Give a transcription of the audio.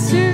to